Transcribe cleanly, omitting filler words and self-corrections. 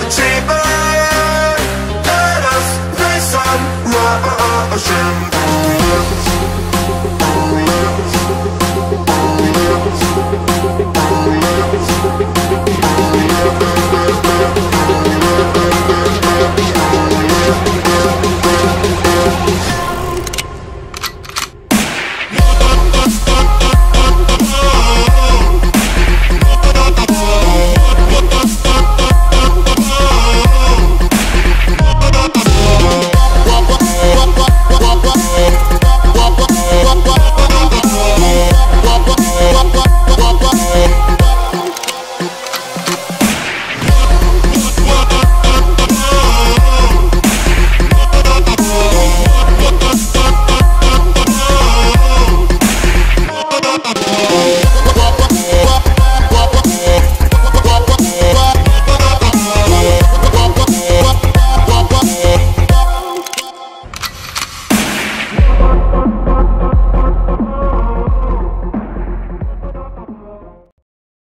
Chamber, let us play some Russian.